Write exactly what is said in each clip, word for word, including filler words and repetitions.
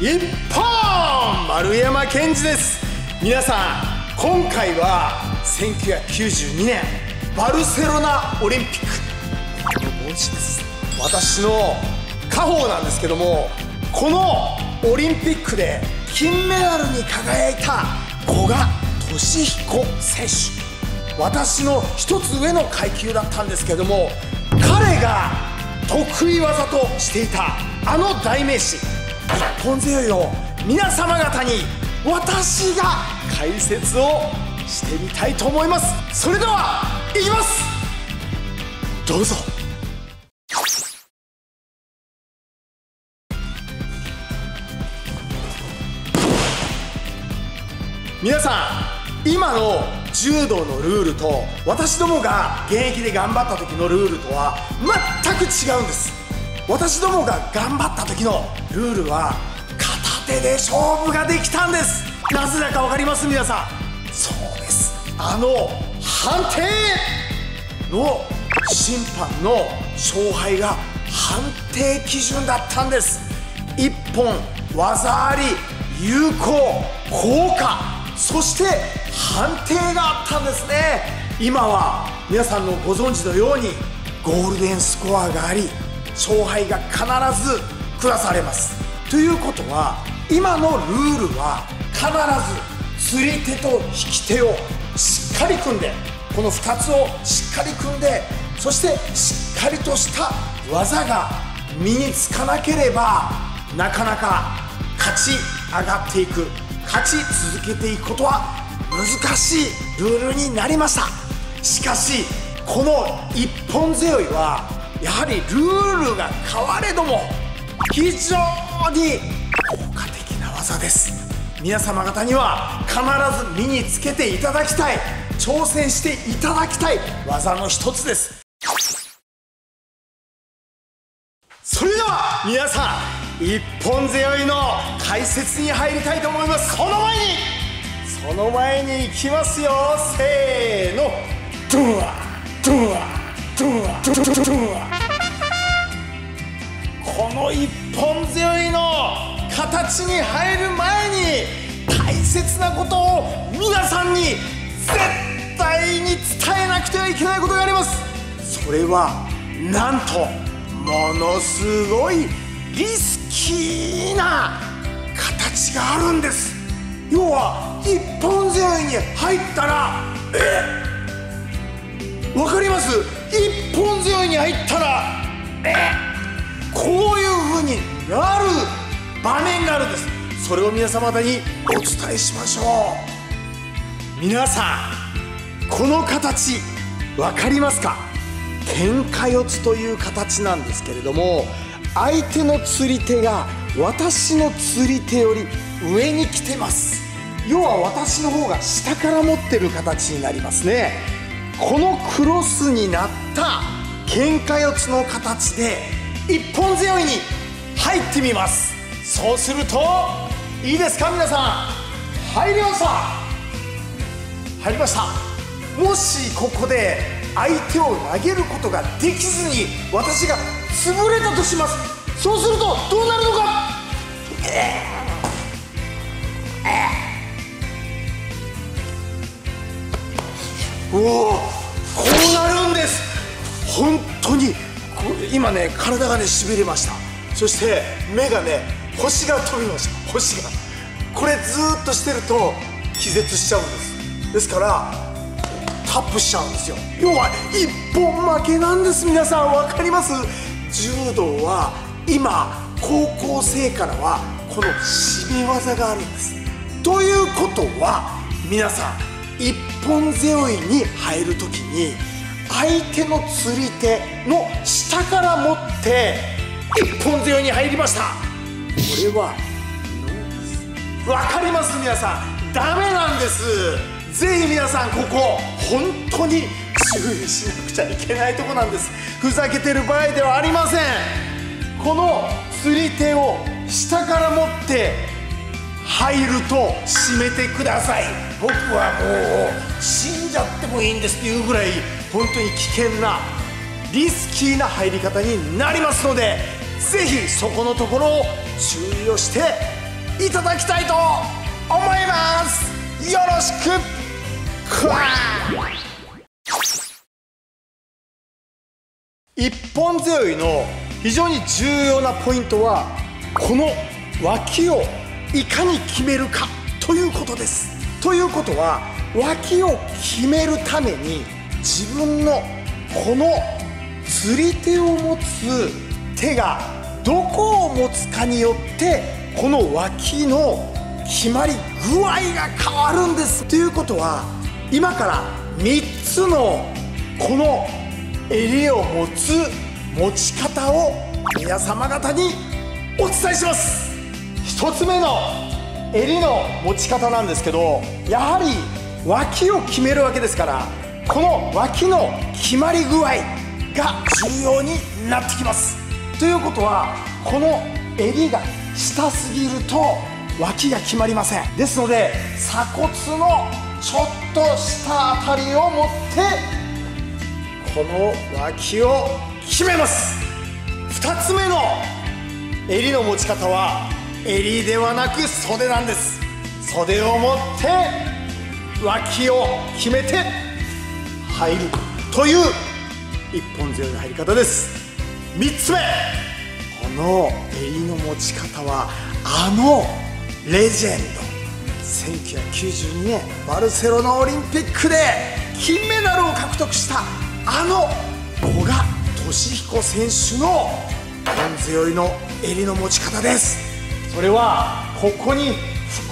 一本丸山健二です。皆さん、今回はせんきゅうひゃくきゅうじゅうにねんバルセロナオリンピック、この帽子です。私の家宝なんですけども、このオリンピックで金メダルに輝いた古賀稔彦選手、私の一つ上の階級だったんですけども、彼が得意技としていたあの代名詞一本背負いを皆様方に私が解説をしてみたいと思います。それではいきます。どうぞ。皆さん、今の柔道のルールと私どもが現役で頑張った時のルールとは全く違うんです。私どもが頑張った時のルールは片手で勝負ができたんです。なぜだか分かります？皆さん、そうです、あの判定の審判の勝敗が判定基準だったんです。一本技あり、有効、効果、そして判定があったんですね。今は皆さんのご存知のようにゴールデンスコアがあり、勝敗が必ず下されます。ということは、今のルールは必ず釣り手と引き手をしっかり組んで、このふたつをしっかり組んで、そしてしっかりとした技が身につかなければなかなか勝ち上がっていく、勝ち続けていくことは難しいルールになりました。しかし、この一本背負いはやはりルールが変われども非常に効果的な技です。皆様方には必ず身につけていただきたい、挑戦していただきたい技の一つです。それでは皆さん、一本背負いの解説に入りたいと思います。その前にその前にいきますよ。せーの、ドゥワドゥワこの一本背負いの形に入る前に大切なことを皆さんに絶対に伝えなくてはいけないことがあります。それはなんとものすごいリスキーな形があるんです。要は一本背負いに入ったら、えっ、わかります？一本背負いに入ったら、えこういう風になる場面があるんです。それを皆様方にお伝えしましょう。皆さん、この形分かりますか？喧嘩四つという形なんですけれども、相手の釣り手が私の釣り手より上に来てます。要は私の方が下から持ってる形になりますね。このクロスになった喧嘩四つの形で一本背負いに入ってみます。そうするといいですか？皆さん、入りました入りました。もしここで相手を投げることができずに私が潰れたとします。そうするとどうなるのか。えー、えーおお、こうなるんです。本当に今ね、体がねしびれました。そして目がね、星が飛びました。星がこれずーっとしてると気絶しちゃうんです。ですからタップしちゃうんですよ。要は一本負けなんです。皆さん、分かります？柔道は今高校生からはこの絞め技があるんです。ということは皆さん、一本背負いに入るときに相手の釣り手の下から持って一本背負いに入りました。これは分かります？皆さん、ダメなんです。ぜひ皆さん、ここ本当に注意しなくちゃいけないとこなんです。ふざけてる場合ではありません。この釣り手を下から持って入ると締めてください。僕はもう死んじゃってもいいんですっていうぐらい本当に危険なリスキーな入り方になりますので、ぜひそこのところを注意をしていただきたいと思います。よろしく。一本背負いの非常に重要なポイントは、この脇をいかに決めるかということです。ということは、脇を決めるために自分のこの釣り手を持つ手がどこを持つかによって、この脇の決まり具合が変わるんです。ということは、今からみっつのこの襟を持つ持ち方を皆様方にお伝えします。ひとつめの襟の持ち方なんですけど、やはり脇を決めるわけですから、この脇の決まり具合が重要になってきます。ということは、この襟が下すぎると脇が決まりません。ですので、鎖骨のちょっと下あたりを持って、この脇を決めます。ふたつめの襟の持ち方は、襟ではなく袖なんです。袖を持って脇を決めて入るという一本背負いの入り方です。みっつめ、この襟の持ち方は、あのレジェンドせんきゅうひゃくきゅうじゅうにねんバルセロナオリンピックで金メダルを獲得したあの古賀稔彦選手の一本背負いの襟の持ち方です。それは、ここに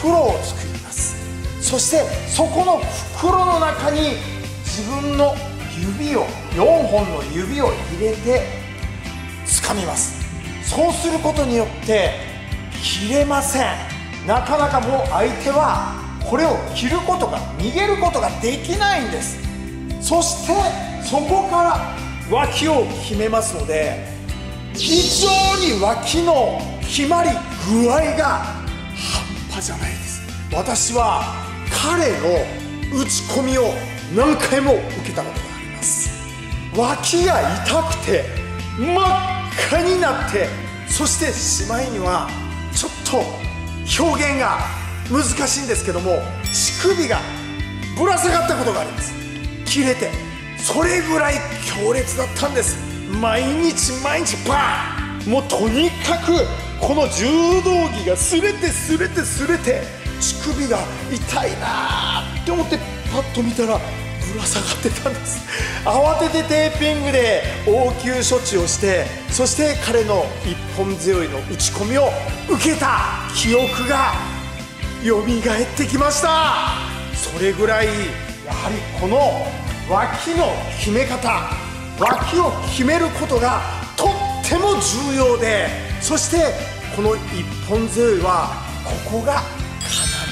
袋を作ります。そしてそこの袋の中に自分の指をよんほんの指を入れて掴みます。そうすることによって切れません。なかなかもう相手はこれを切ることが逃げることができないんです。そしてそこから脇を決めますので、非常に脇の決まり具合が半端じゃないです。私は彼の打ち込みを何回も受けたことがあります。脇が痛くて真っ赤になって、そしてしまいにはちょっと表現が難しいんですけども、乳首がぶら下がったことがあります。切れて、それぐらい強烈だったんです。毎日毎日バーン、もうとにかくこの柔道着がすれてすれてすれて、乳首が痛いなーって思って、パッと見たらぶら下がってたんです。慌ててテーピングで応急処置をして、そして彼の一本背負いの打ち込みを受けた記憶がよみがえってきました。それぐらい、やはりこの脇の決め方、脇を決めることがとっても重要で、そしてこの一本背負いはここが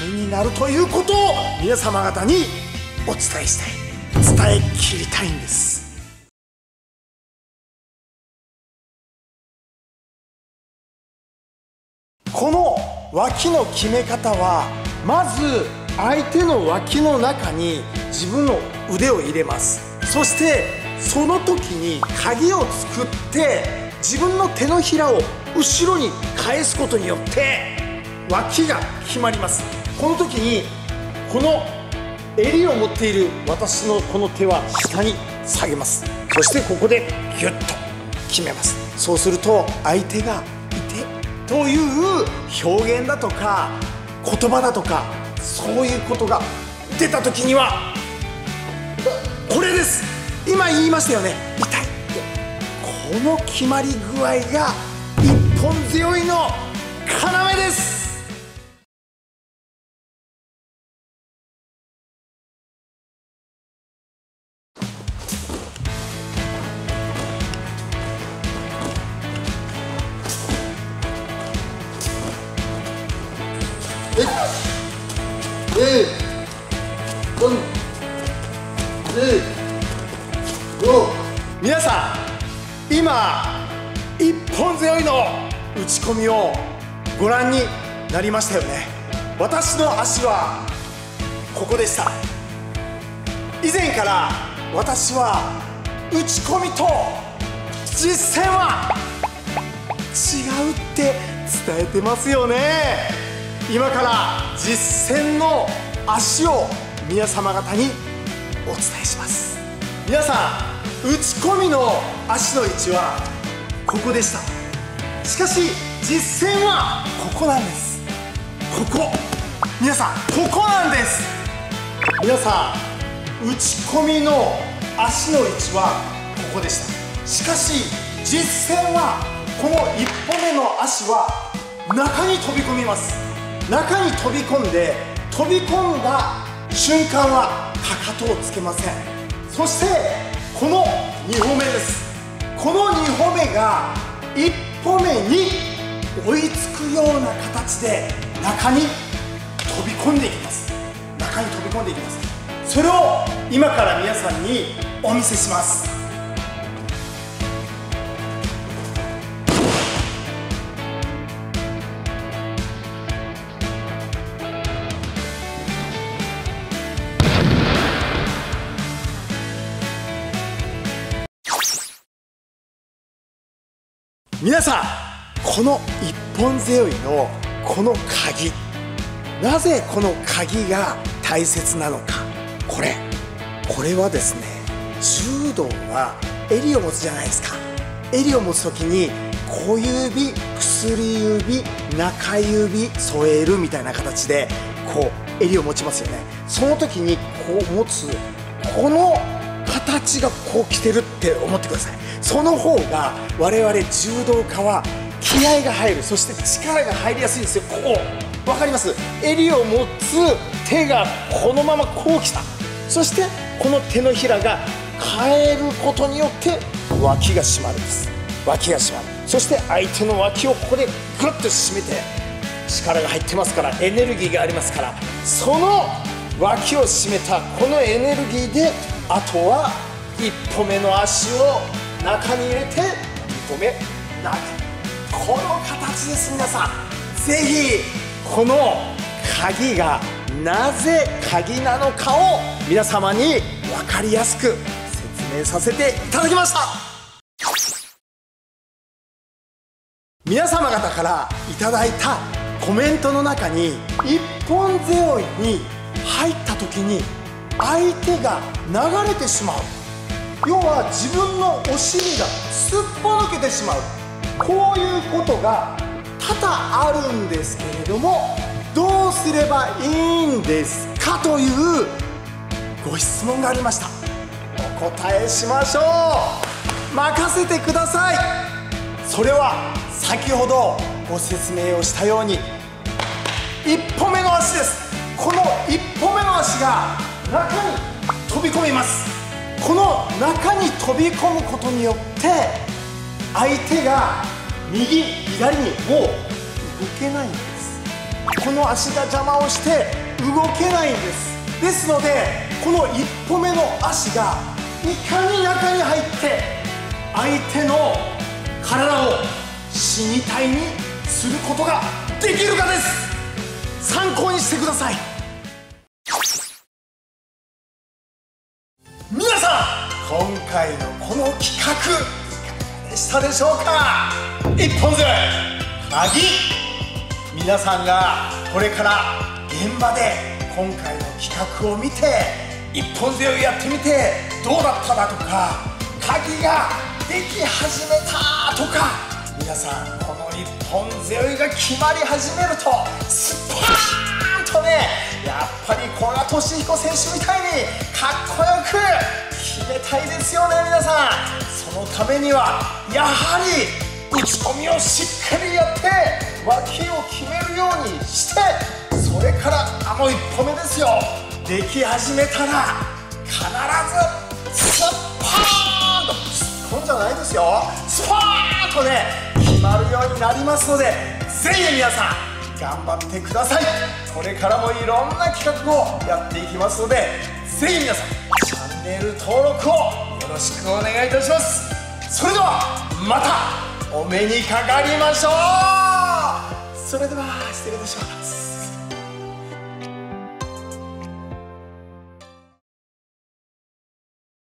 要になるということを皆様方にお伝えしたい、伝え切りたいんです。この脇の決め方は、まず相手の脇の中に自分の腕を入れます。そしてその時に鍵を作って自分の手のひらを後ろに返すことによって脇が決まります。この時にこの襟を持っている私のこの手は下に下げます。そしてここでギュッと決めます。そうすると相手が「痛い」という表現だとか言葉だとか、そういうことが出た時にはこれです。今言いましたよね、痛いって。この決まり具合が一本背負いの要です。えっ、えっ、皆さん、今一本背負いの打ち込みをご覧になりましたよね。私の足はここでした。以前から私は打ち込みと実践は違うって伝えてますよね。今から実践の足を皆様方にお伝えします。皆さん、打ち込みの足の位置はここでした。しかし実践はここなんです。ここ、皆さん、ここなんです。皆さん、打ち込みの足の位置はここでした。しかし実践はこのいっぽんめの足は中に飛び込みます。中に飛び込んで、飛び込んだ瞬間はかかとをつけません。そしてこのにほめです。このにほめがいっぽんめに追いつくような形で中に飛び込んでいきます。中に飛び込んでいきます。それを今から皆さんにお見せします。皆さん、この一本背負いのこの鍵、なぜこの鍵が大切なのか。これこれはですね、柔道は襟を持つじゃないですか。襟を持つ時に小指、薬指、中指添えるみたいな形でこう襟を持ちますよね。その時にこう持つこの形がこう来てるって思ってください。その方が我々柔道家は気合が入る、そして力が入りやすいんですよ。こう、分かります？襟を持つ手がこのままこう来た。そしてこの手のひらが変えることによって脇が締まるんです。脇が締まる。そして相手の脇をここでグッと締めて、力が入ってますから、エネルギーがありますから、その脇を締めたこのエネルギーで、あとはいっぽんめの足を中に入れていっぽんめ中、この形です。皆さん、ぜひこの鍵がなぜ鍵なのかを皆様に分かりやすく説明させていただきました。皆様方からいただいたコメントの中に、いっぽん背負いに入った時に相手が流れてしまう、要は自分のお尻がすっぽ抜けてしまう、こういうことが多々あるんですけれども、どうすればいいんですかというご質問がありました。お答えしましょう。任せてください。それは先ほどご説明をしたようにいっぽんめの足です。このいっぽんめの足が中に飛び込みます。この中に飛び込むことによって相手が右左にもう動けないんです。この足が邪魔をして動けないんです。ですので、このいっぽんめの足がいかに中に入って相手の体を死に体にすることができるかです。参考にしてください。皆さん、今回のこの企画いかがでしたでしょうか。一本背負い鍵、皆さんがこれから現場で今回の企画を見て、一本背負いやってみてどうだっただとか、鍵ができ始めたとか、皆さん、この一本背負いが決まり始めるとスパーンとね、やっぱり古賀稔彦選手みたいにかっこよく決めたいですよね。皆さん、そのためにはやはり打ち込みをしっかりやって、脇を決めるようにして、それからあのいっぽんめですよ。でき始めたら必ずスパーンと突っ込んじゃないですよ。スパーンとね、決まるようになりますので、ぜひ皆さん頑張ってください。これからもいろんな企画をやっていきますので、ぜひ皆さんチャンネル登録をよろしくお願いいたします。それではまたお目にかかりましょう。それでは失礼いたします。